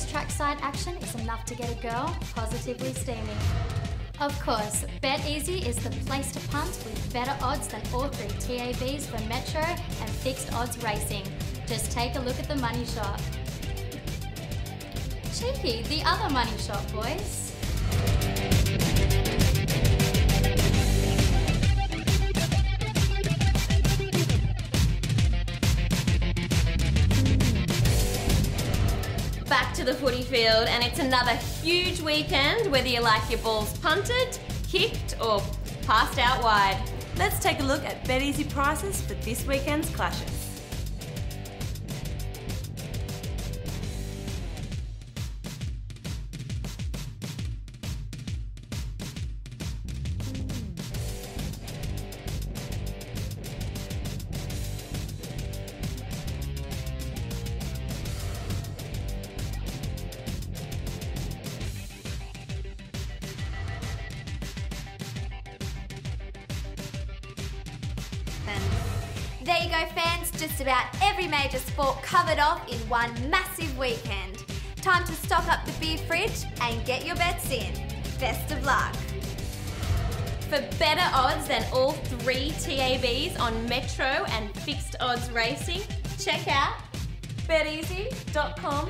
six-track side action is enough to get a girl positively steaming. Of course, BetEzy is the place to punt with better odds than all three TABs for Metro and fixed odds racing. Just take a look at the money shot. Cheeky, the other money shot, boys. Back to the footy field, and it's another huge weekend, whether you like your balls punted, kicked or passed out wide. Let's take a look at BetEzy prices for this weekend's clashes. There you go, fans, just about every major sport covered off in one massive weekend. Time to stock up the beer fridge and get your bets in. Best of luck. For better odds than all three TABs on Metro and fixed odds racing, check out betezy.com.au.